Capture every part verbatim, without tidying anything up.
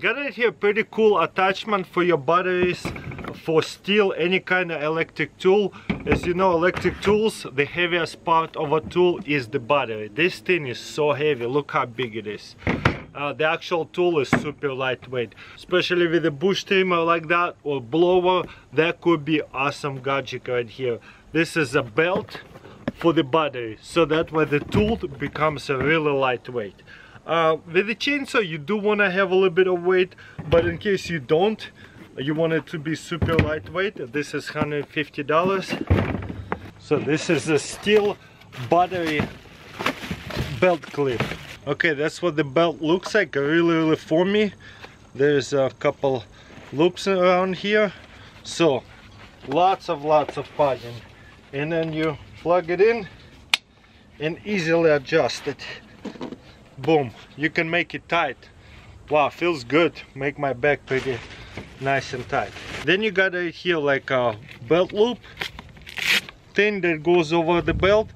got it here, pretty cool attachment for your batteries, for Stihl, any kind of electric tool. As you know, electric tools, the heaviest part of a tool is the battery. This thing is so heavy, look how big it is. Uh, the actual tool is super lightweight, especially with a bush trimmer like that or blower. That could be awesome gadget right here. This is a belt for the battery, so that way the tool becomes a really lightweight. Uh, with the chainsaw you do want to have a little bit of weight, but in case you don't, you want it to be super lightweight. This is one hundred fifty dollars. So this is a Stihl battery belt clip. Okay, that's what the belt looks like, really really foamy. There's a couple loops around here, so lots of lots of padding, and then you plug it in and easily adjust it. Boom, you can make it tight. Wow, feels good, make my back pretty nice and tight. Then you got it here like a belt loop thing that goes over the belt,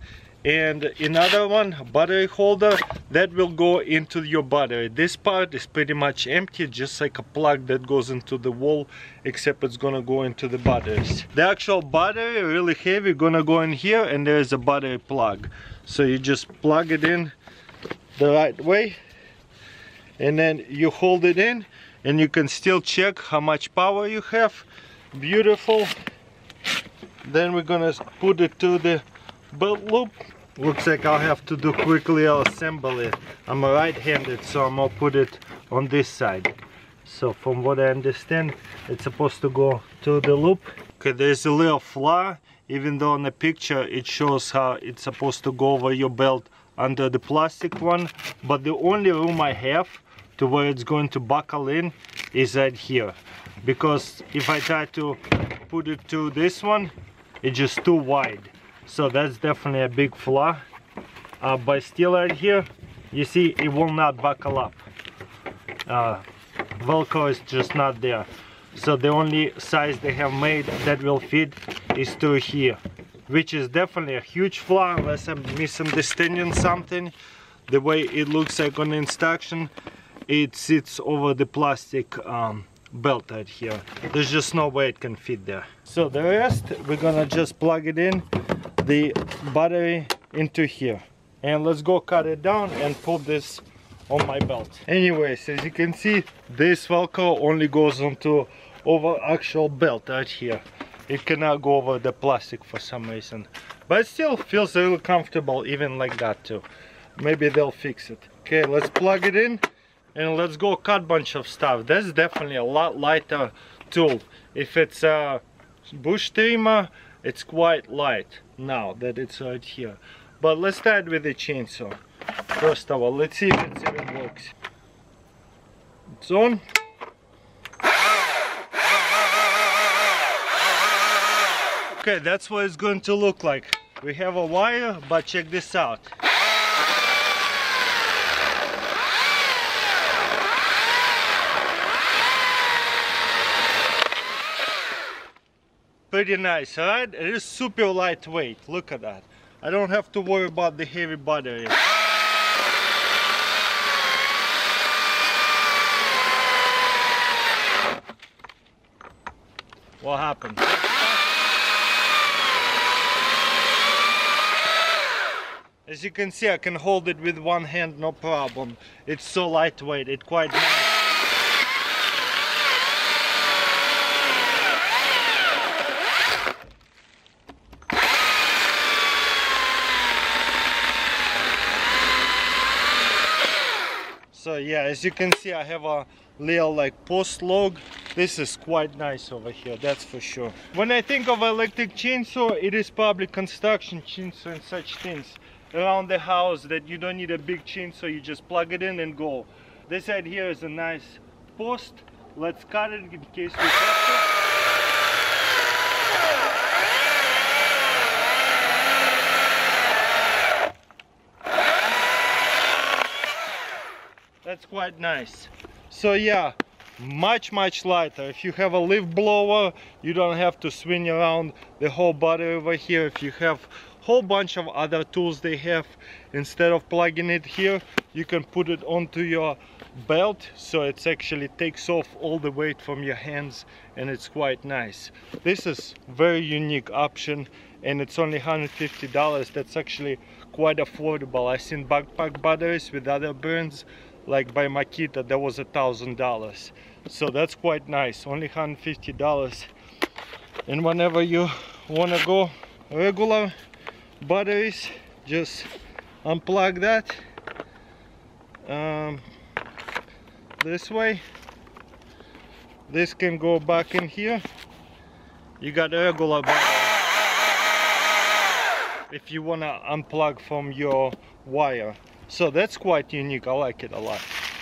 and another one, battery holder, that will go into your battery. This part is pretty much empty, just like a plug that goes into the wall, except it's gonna go into the batteries. The actual battery, really heavy, gonna go in here, and there is a battery plug. So you just plug it in the right way, and then you hold it in, and you can still check how much power you have. Beautiful. Then we're gonna put it to the belt loop. Looks like I'll have to do quickly, I'll assemble it. I'm right-handed, so I'm gonna put it on this side. So from what I understand, it's supposed to go to the loop. Okay, there's a little flaw, even though on the picture it shows how it's supposed to go over your belt under the plastic one, but the only room I have to where it's going to buckle in is right here, because if I try to put it to this one, it's just too wide. So that's definitely a big flaw, uh, but still right here, you see it will not buckle up. Uh, Velcro is just not there. So the only size they have made that will fit is to here, which is definitely a huge flaw, unless I'm misunderstanding something. The way it looks like on the instruction, it sits over the plastic um, belt right here. There's just no way it can fit there. So the rest, we're gonna just plug it in, the battery into here, and let's go cut it down and put this on my belt. Anyways, as you can see, this Velcro only goes onto over actual belt right here. It cannot go over the plastic for some reason, but it still feels a little comfortable even like that too. Maybe they'll fix it. Okay, let's plug it in and let's go cut a bunch of stuff. That's definitely a lot lighter tool. If it's a bush trimmer, it's quite light now that it's right here. But let's start with the chainsaw. First of all, let's see if it even works. It's on. Okay, that's what it's going to look like. We have a wire, but check this out. Pretty nice, right? It is super lightweight, look at that. I don't have to worry about the heavy battery. What happened? As you can see, I can hold it with one hand, no problem. It's so lightweight, it's quite nice. So yeah, as you can see, I have a little like post log. This is quite nice over here, that's for sure. When I think of electric chainsaw, it is probably construction chainsaw and such things around the house that you don't need a big chainsaw, you just plug it in and go. This side here is a nice post. Let's cut it in case we have to. That's quite nice. So yeah, much much lighter. If you have a leaf blower, you don't have to swing around the whole battery over here. If you have whole bunch of other tools they have. Instead of plugging it here, you can put it onto your belt, so it actually takes off all the weight from your hands, and it's quite nice. This is very unique option, and it's only one hundred fifty dollars. That's actually quite affordable. I've seen backpack batteries with other brands, like by Makita, that was a thousand dollars. So that's quite nice, only one hundred fifty dollars. And whenever you want to go regular batteries, just unplug that um, this way. This can go back in here. You got regular batteries if you want to unplug from your wire. So that's quite unique. I like it a lot.